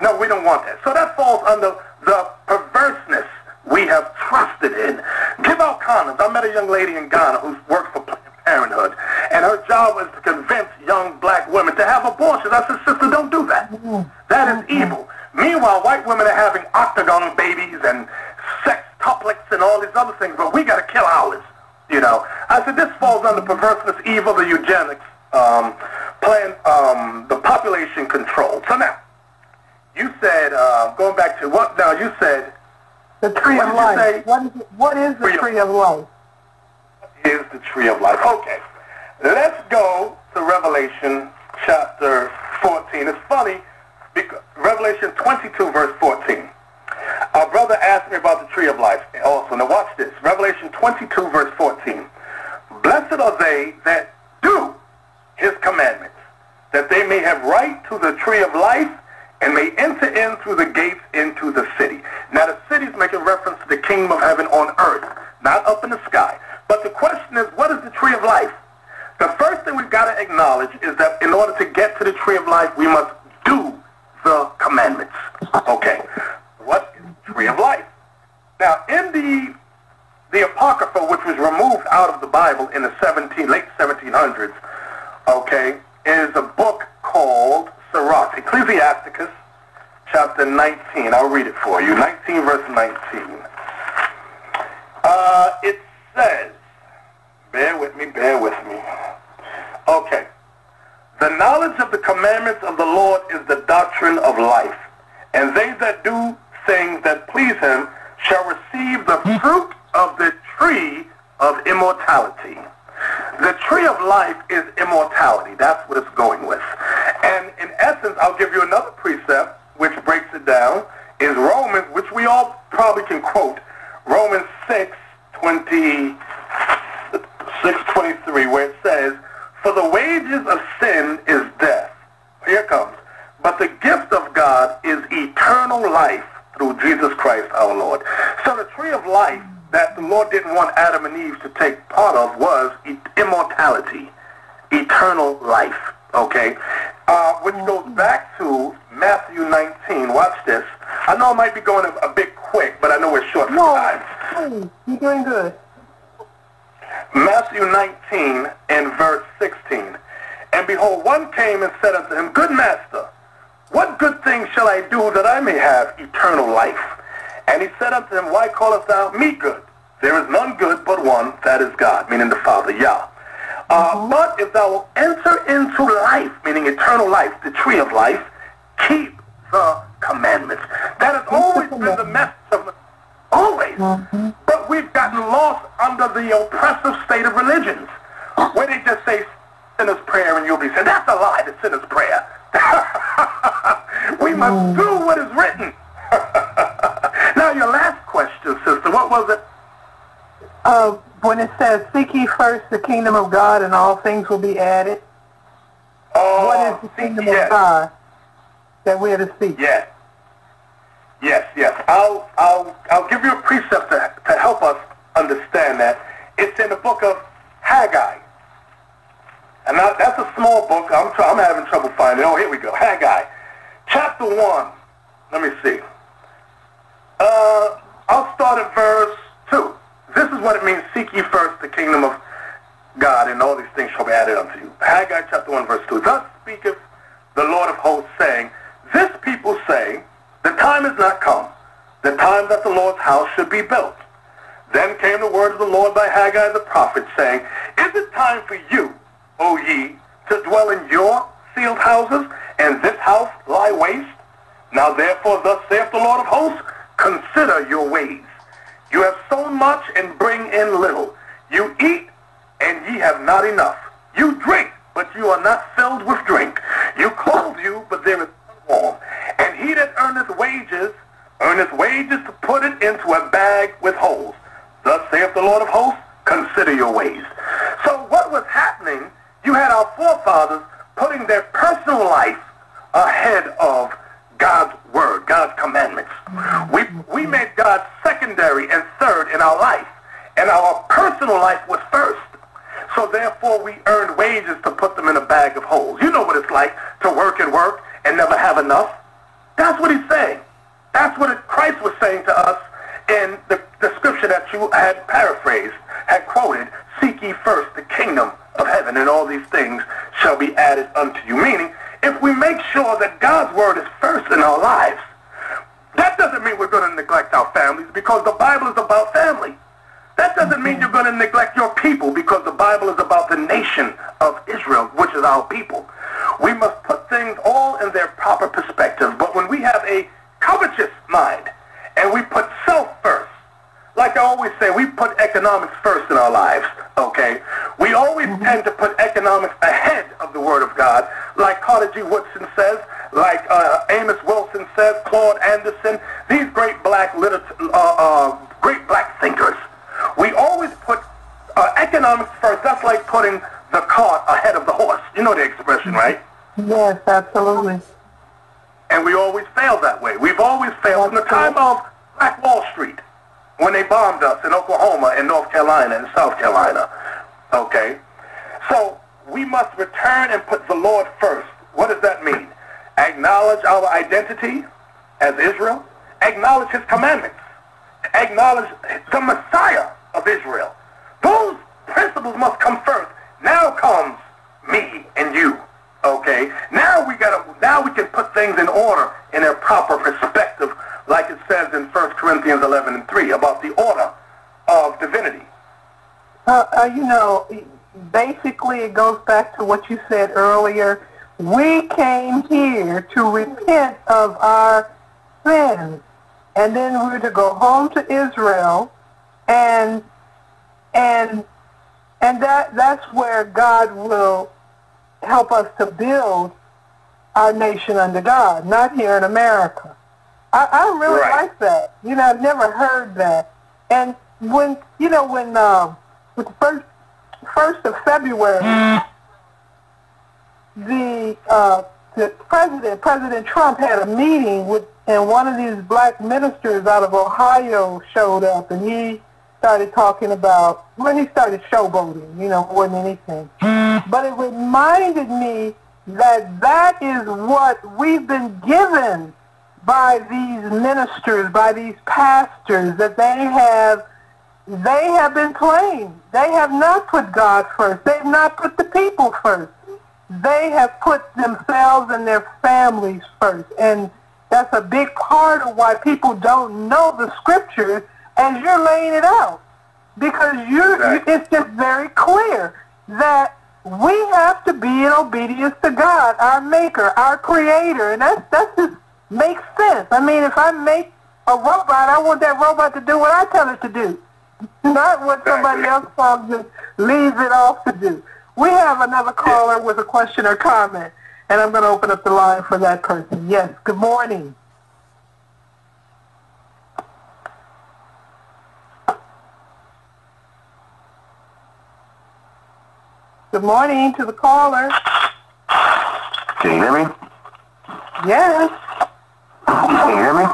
No, we don't want that. So that falls under the perverseness we have trusted in. Give out condoms. I met a young lady in Ghana who works for Planned Parenthood, and her job was to convince young black women to have abortions. I said, sister, don't do that. That is evil. Meanwhile, white women are having octagon babies and sextuplets and all these other things, but we got to kill ours, you know. I said, this falls under perverseness, evil, the eugenics, um, plan, um, the population control. So now, you said, uh, going back to what now, you said... The tree of life. What is, what is the tree of life? What is the tree of life? Okay. Let's go to Revelation chapter fourteen. It's funny, because Revelation twenty-two, verse fourteen. Our brother asked me about the tree of life also. Now watch this. Revelation twenty-two, verse fourteen. Blessed are they that do his commandments, that they may have right to the tree of life, and may enter in through the gates into the city. Now the city's making reference to the kingdom of heaven on earth, not up in the sky. But the question is, what is the tree of life? The first thing we've got to acknowledge is that in order to get to the tree of life, we must do the commandments. Okay. What is the tree of life? Now in the the Apocrypha, which was removed out of the Bible in the seventeen, late seventeen hundreds, okay, is a book called Sirach, Ecclesiasticus, chapter nineteen. I'll read it for you. nineteen, verse nineteen. Uh, it says, bear with me, bear with me. Okay. The knowledge of the commandments of the Lord is the doctrine of life, and they that do things that please him shall receive the fruit of the tree of immortality. The tree of life is immortality. That's what it's going with. And in essence, I'll give you another precept which breaks it down, is Romans, which we all probably can quote, Romans six twenty-three, where it says, for the wages of sin is death. Here it comes. But the gift of God is eternal life through Jesus Christ our Lord. So the tree of life that the Lord didn't want Adam and Eve to take part of was immortality, eternal life, okay? Uh, which goes back to Matthew nineteen. Watch this. I know I might be going a, a bit quick, but I know we're short for no. time. Hey, you're doing good. Matthew nineteen and verse sixteen. And behold, one came and said unto him, Good Master, what good thing shall I do that I may have eternal life? And he said unto him, Why callest thou me good? There is none good but one, that is God, meaning the Father, Yah. Uh, but if thou wilt enter into life, meaning eternal life, the tree of life, keep the commandments. That has always been the message of always. But we've gotten lost under the oppressive state of religions, where they just say sinner's prayer and you'll be saved. That's a lie, the sinner's prayer. We must do what is written. Now, your last question, sister, what was it? Uh, when it says, seek ye first the kingdom of God and all things will be added. Oh, what is the kingdom yes. of God that we are to seek? Yes. Yes, yes. I'll, I'll, I'll give you a precept to, to help us understand that. It's in the book of Haggai. And now, that's a small book. I'm, tr I'm having trouble finding it. Oh, here we go. Haggai. Chapter one. Let me see. Uh, I'll start at verse two. This is what it means, seek ye first the kingdom of God, and all these things shall be added unto you. Haggai chapter one, verse two. Thus speaketh the Lord of hosts, saying, This people say, the time is not come, the time that the Lord's house should be built. Then came the word of the Lord by Haggai the prophet, saying, Is it time for you, O ye, to dwell in your sealed houses, and this house lie waste? Now therefore, thus saith the Lord of hosts, Consider your ways. You have sown much and bring in little. You eat and ye have not enough. You drink, but you are not filled with drink. You clothe you, but there is none warm. And he that earneth wages, earneth wages to put it into a bag with holes. Thus saith the Lord of hosts, consider your ways. So what was happening, you had our forefathers putting their personal life ahead of God's word, God's commandments. We, we made God secondary and third in our life. and our personal life was first. So therefore we earned wages to put them in a bag of holes. You know what it's like to work and work and never have enough. That's what he's saying. That's what Christ was saying to us in the, the scripture that you had paraphrased, had quoted, seek ye first the kingdom of heaven and all these things shall be added unto you. Meaning, if we make sure that God's word is first in our lives, that doesn't mean we're going to neglect our families, because the Bible is about family. That doesn't mean you're going to neglect your people, because the Bible is about the nation of Israel, which is our people. We must put things all in their proper perspective. But when we have a covetous mind and we put self first, like I always say, we put economics first in our lives, okay? We always tend to put economics ahead of the Word of God, like Carter G. Woodson says, like uh, Amos Wilson says, Claude Anderson, these great black liter uh, uh, great black thinkers. We always put uh, economics first. That's like putting the cart ahead of the horse. You know the expression, right? Yes, absolutely. And we always fail that way. We've always failed. From the time of Black Wall Street, when they bombed us in Oklahoma and North Carolina and South Carolina, okay? So we must return and put the Lord first. What does that mean? Acknowledge our identity as Israel. Acknowledge his commandments. Acknowledge the Messiah of Israel. Those principles must come first. Now comes me and you. Okay? Now we gotta now we can put things in order in their proper perspective, like it says in First Corinthians eleven and three about the order of divinity. Uh, uh, you know, basically it goes back to what you said earlier. We came here to repent of our sins. And then we were to go home to Israel, and and and that that's where God will help us to build our nation under God, not here in America. I, I really right. like that. You know, I've never heard that. And when you know when uh, with the first first of February, the uh, the president President Trump had a meeting with. And one of these black ministers out of Ohio showed up, and he started talking about, well, he started showboating, you know, more than anything. But it reminded me that that is what we've been given by these ministers, by these pastors, that they have, they have been playing. They have not put God first. They've not put the people first. They have put themselves and their families first. And that's a big part of why people don't know the scriptures as you're laying it out. Because you're, exactly. it's just very clear that we have to be in obedience to God, our maker, our creator. And that that's just makes sense. I mean, if I make a robot, I want that robot to do what I tell it to do, not what exactly. somebody else comes and leaves it off to do. We have another caller with a question or comment. And I'm going to open up the line for that person. Yes, good morning. Good morning to the caller. Can you hear me? Yes. Can you hear me?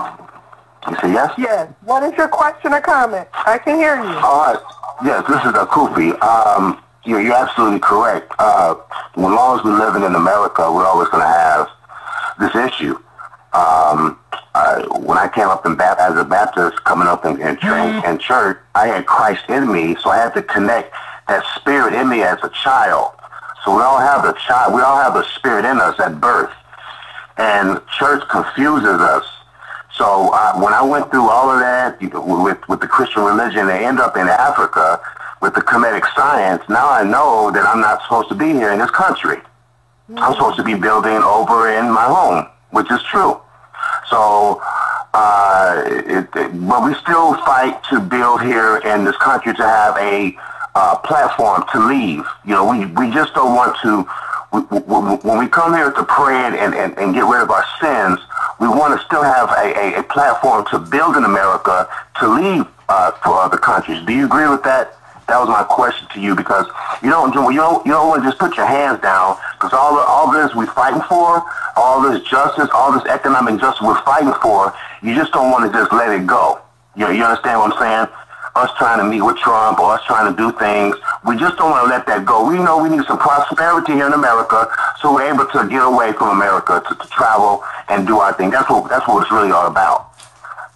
You say yes? Yes. What is your question or comment? I can hear you. Uh, yes, this is Akufi. Um... You're, you're absolutely correct. Uh, as long as we're living in America, we're always going to have this issue. Um, I, when I came up in as a Baptist, coming up in, in, church, in church, I had Christ in me, so I had to connect that spirit in me as a child. So we all have the child. We all have the spirit in us at birth, and church confuses us. So uh, when I went through all of that you know, with with the Christian religion, they end up in Africa. With the Kemetic science, now I know that I'm not supposed to be here in this country. I'm supposed to be building over in my home, which is true. So, uh, it, it, but we still fight to build here in this country to have a uh, platform to leave. You know, we, we just don't want to, we, we, when we come here to pray and, and, and get rid of our sins, we want to still have a, a, a platform to build in America to leave uh, for other countries. Do you agree with that? That was my question to you, because you don't you don't you don't want to just put your hands down, because all all this we're fighting for, all this justice, all this economic justice we're fighting for, you just don't want to just let it go. You you understand what I'm saying? us trying to meet with Trump or us trying to do things. We just don't want to let that go. We know we need some prosperity here in America, so we're able to get away from America to, to travel and do our thing. That's what that's what it's really all about.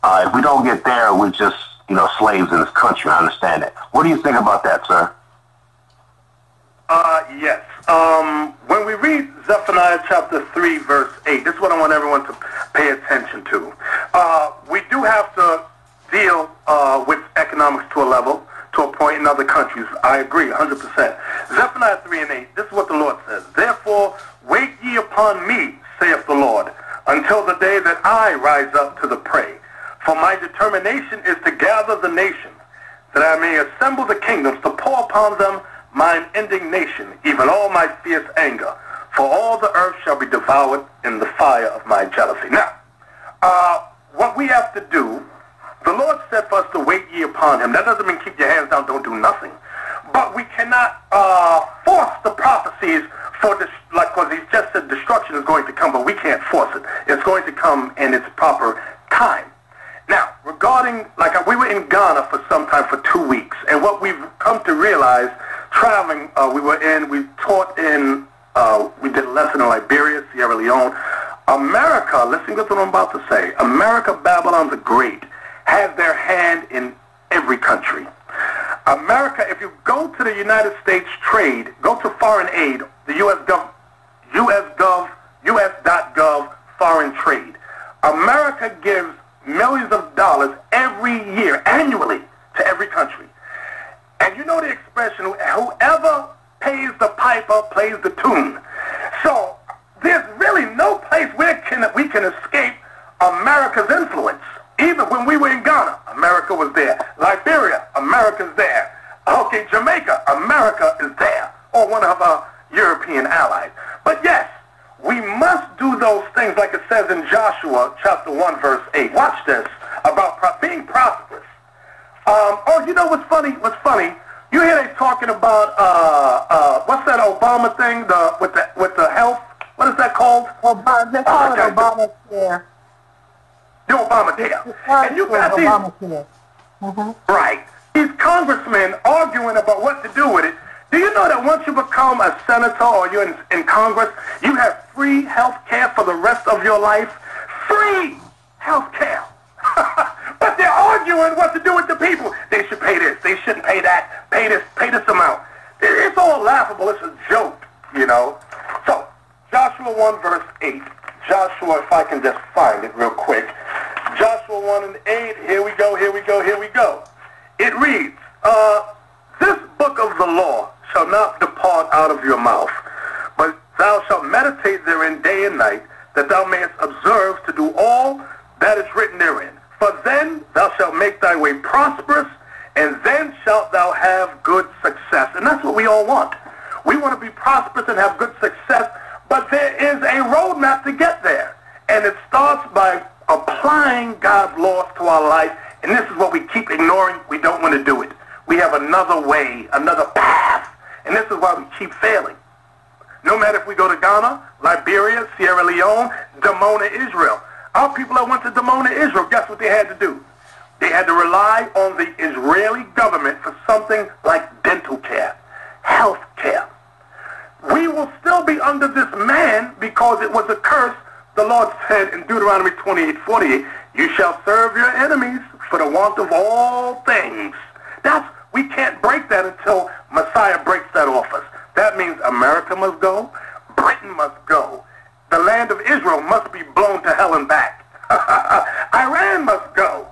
Uh, if we don't get there, we're just, you know, slaves in this country. I understand that. What do you think about that, sir? Uh, yes. Um, when we read Zephaniah chapter three, verse eight, this is what I want everyone to pay attention to. Uh, we do have to deal uh, with economics to a level, to a point in other countries. I agree, one hundred percent. Zephaniah three and eight, this is what the Lord says. Therefore, wait ye upon me, saith the Lord, until the day that I rise up to the prey. For my determination is to gather the nations, that I may assemble the kingdoms, to pour upon them mine indignation, even all my fierce anger. For all the earth shall be devoured in the fire of my jealousy. Now, uh, what we have to do, the Lord said for us to wait ye upon him. That doesn't mean keep your hands down, don't do nothing. But we cannot uh, force the prophecies, for this, like, because he just said destruction is going to come, but we can't force it. It's going to come in its proper time. Now, regarding, like, we were in Ghana for some time, for two weeks, and what we've come to realize, traveling, uh, we were in, we taught in, uh, we did a lesson in Liberia, Sierra Leone. America, listen to what I'm about to say, America, Babylon the Great, has their hand in every country. America, if you go to the United States trade, go to foreign aid, the U S Gov, U S Gov, U S dot gov, foreign trade. America gives millions of dollars every year, annually, to every country. And you know the expression, whoever pays the piper plays the tune. So there's really no place where can, we can escape America's influence. Even when we were in Ghana, America was there. Liberia, America's there. Okay, Jamaica, America is there. Or one of our European allies. But yes, we must do those things like it says in Joshua chapter one, verse eight. Watch this, about pro being prosperous. Um, oh, you know what's funny? What's funny? You hear they talking about uh, uh, what's that Obama thing? The with the with the health? What is that called? Obama. They call oh, it Obamacare. The Obamacare. And you got these Obamacare. Mm-hmm. Right. These congressmen arguing about what to do with it. Do you know that once you become a senator or you're in, in Congress, you have free health care for the rest of your life? Free health care. But they're arguing what to do with the people. They should pay this. They shouldn't pay that. Pay this. Pay this amount. It's all laughable. It's a joke, you know. So, Joshua one, verse eight. Joshua, if I can just find it real quick. Joshua one and eight. Here we go, here we go, here we go. It reads, uh, this book of the law shall not depart out of your mouth, but thou shalt meditate therein day and night, that thou mayest observe to do all that is written therein. For then thou shalt make thy way prosperous, and then shalt thou have good success. And that's what we all want. We want to be prosperous and have good success, but there is a roadmap to get there. And it starts by applying God's laws to our life, and this is what we keep ignoring. We don't want to do it. We have another way, another path, and this is why we keep failing. No matter if we go to Ghana, Liberia, Sierra Leone, Damona, Israel. Our people that went to Damona, Israel, guess what they had to do? They had to rely on the Israeli government for something like dental care, health care. We will still be under this man because it was a curse. The Lord said in Deuteronomy twenty-eight, forty-eight, you shall serve your enemies for the want of all things. That's, we can't break that until Messiah breaks that off us. That means America must go, Britain must go. The land of Israel must be blown to hell and back. Iran must go.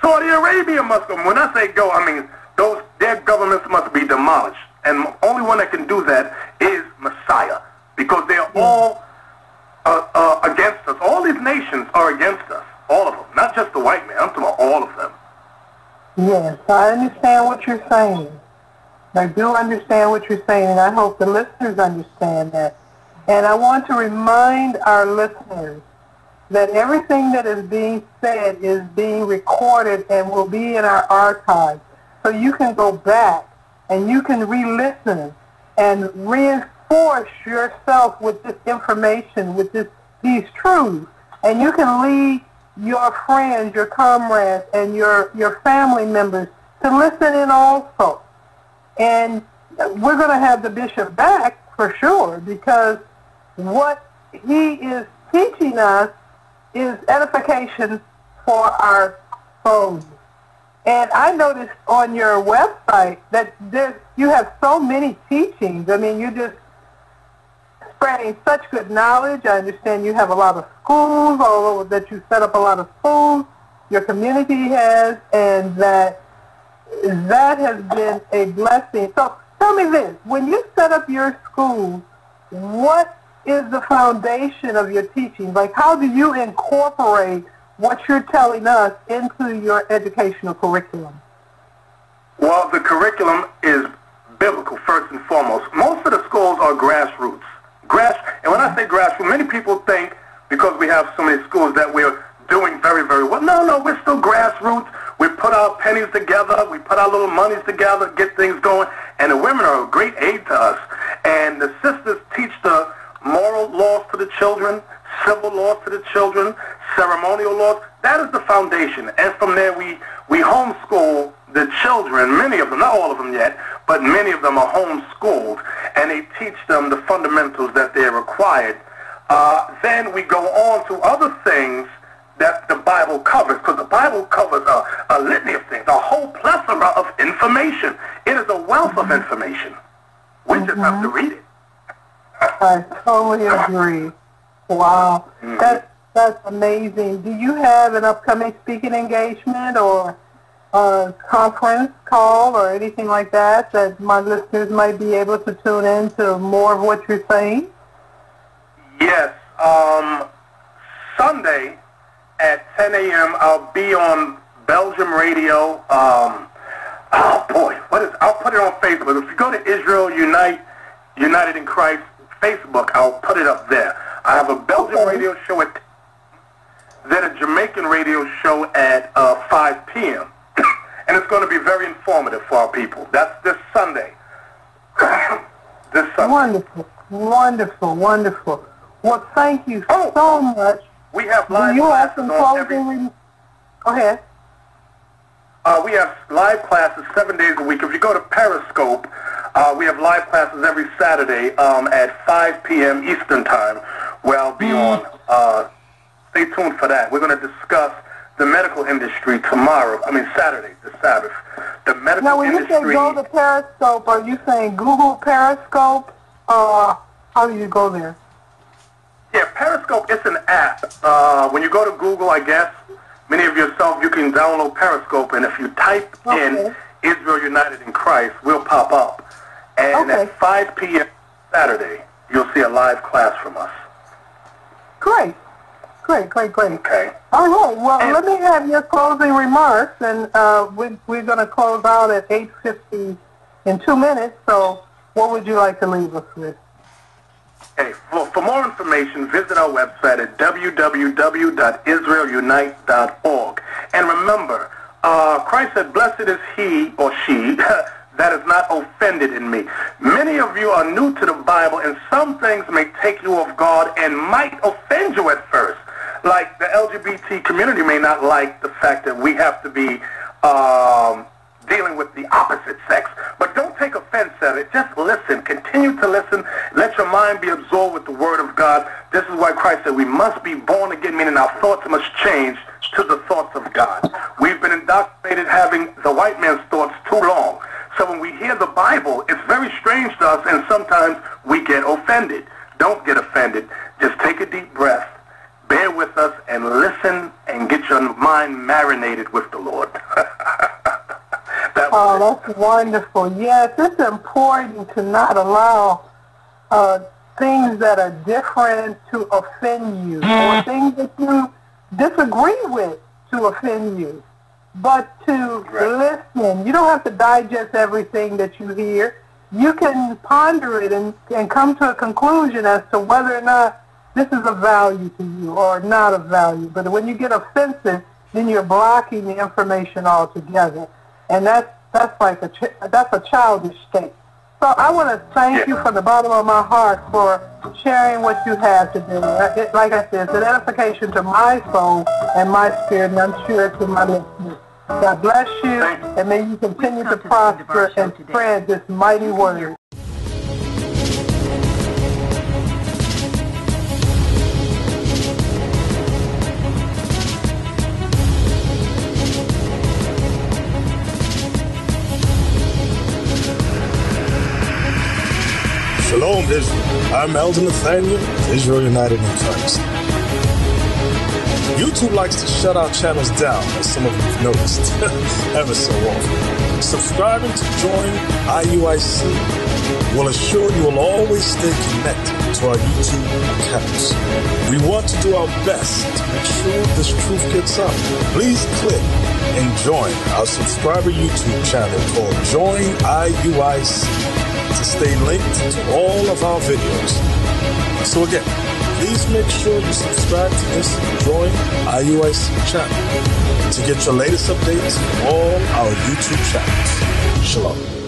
Saudi Arabia must go. When I say go, I mean those their governments must be demolished. And the only one that can do that is Messiah. Because they are all uh, uh, against us. All these nations are against us. All of them. Not just the white man. I'm talking about all of them. Yes, I understand what you're saying. I do understand what you're saying. And I hope the listeners understand that. And I want to remind our listeners that everything that is being said is being recorded and will be in our archive. So you can go back and you can re-listen and reinforce yourself with this information, with this, these truths. And you can lead your friends, your comrades, and your, your family members to listen in also. And we're going to have the bishop back for sure, because what he is teaching us is edification for our souls. And I noticed on your website that there, you have so many teachings. I mean, you're just spreading such good knowledge. I understand you have a lot of schools, all over, that you set up a lot of schools, your community has, and that that has been a blessing. So tell me this, when you set up your school, what is the foundation of your teaching? Like, how do you incorporate what you're telling us into your educational curriculum? Well, the curriculum is biblical, first and foremost. Most of the schools are grassroots. Grass, and when I say grassroots, many people think because we have so many schools that we're doing very, very well. No, no, we're still grassroots. We put our pennies together. We put our little monies together, get things going. And the women are a great aid to us. And the sisters teach the moral laws to the children, civil laws to the children, ceremonial laws. That is the foundation. And from there, we, we homeschool the children, many of them, not all of them yet, but many of them are homeschooled, and they teach them the fundamentals that they're required. Uh, then we go on to other things that the Bible covers, because the Bible covers a, a litany of things, a whole plethora of information. It is a wealth of information. We mm-hmm. just have to read it. I totally agree. Wow. Mm-hmm. That's, that's amazing. Do you have an upcoming speaking engagement or a conference call or anything like that that my listeners might be able to tune in to more of what you're saying? Yes. Um, Sunday at ten A M I'll be on Belgium Radio. Um, oh, boy. What is? I'll put it on Facebook. If you go to Israel Unite, United in Christ Facebook, I'll put it up there. I have a Belgian okay. radio show at, then a Jamaican radio show at uh, five P M And it's going to be very informative for our people. That's this Sunday. This Sunday. Wonderful, wonderful, wonderful. Well, thank you oh, so much. We have live you classes have some on every... Go ahead. Uh, we have live classes seven days a week. If you go to Periscope, Uh, we have live classes every Saturday um, at five P M Eastern Time, where I'll be on. Uh, stay tuned for that. We're going to discuss the medical industry tomorrow. I mean, Saturday, the Sabbath. The medical industry. Now, when industry, you say go to Periscope, are you saying Google Periscope? Uh, how do you go there? Yeah, Periscope, it's an app. Uh, when you go to Google, I guess, many of yourself, you can download Periscope, and if you type okay. in Israel United in Christ, we'll pop up. And okay. at five P M Saturday, you'll see a live class from us. Great. Great, great, great. Okay. All right. Well, and let me have your closing remarks, and uh, we, we're going to close out at eight fifty in two minutes. So what would you like to leave us with? Okay. Well, for more information, visit our website at w w w dot israel unite dot org. And remember, uh, Christ said, blessed is he or she that is not offended in me. Many of you are new to the Bible, and some things may take you off guard and might offend you at first. Like the L G B T community may not like the fact that we have to be um, dealing with the opposite sex. But don't take offense at it. Just listen. Continue to listen. Let your mind be absorbed with the Word of God. This is why Christ said we must be born again, meaning our thoughts must change to the thoughts of God. We've been indoctrinated having the white man's thoughts too long. So when we hear the Bible, it's very strange to us, and sometimes we get offended. Don't get offended. Just take a deep breath, bear with us, and listen and get your mind marinated with the Lord. that oh, that's wonderful. Yes, it's important to not allow uh, things that are different to offend you, or things that you disagree with to offend you. But to right. listen, you don't have to digest everything that you hear. You can ponder it and, and come to a conclusion as to whether or not this is of value to you or not of value. But when you get offensive, then you're blocking the information altogether. And that's, that's like a, ch that's a childish state. So I want to thank yeah. you from the bottom of my heart for sharing what you have to do. It, like I said, it's an edification to my soul and my spirit, and I'm sure to my listeners. God bless you, and may you continue to prosper and spread this mighty word. Shalom, Israel. I'm Elder Nathaniel, Israel United in Christ. YouTube likes to shut our channels down, as some of you have noticed, ever so often. Subscribing to join I U I C will assure you will always stay connected to our YouTube accounts. We want to do our best to make sure this truth gets out. Please click and join our subscriber YouTube channel called Join I U I C. To stay linked to all of our videos. So again, please make sure you subscribe to this Join I U I C channel to get your latest updates on all our YouTube channels. Shalom.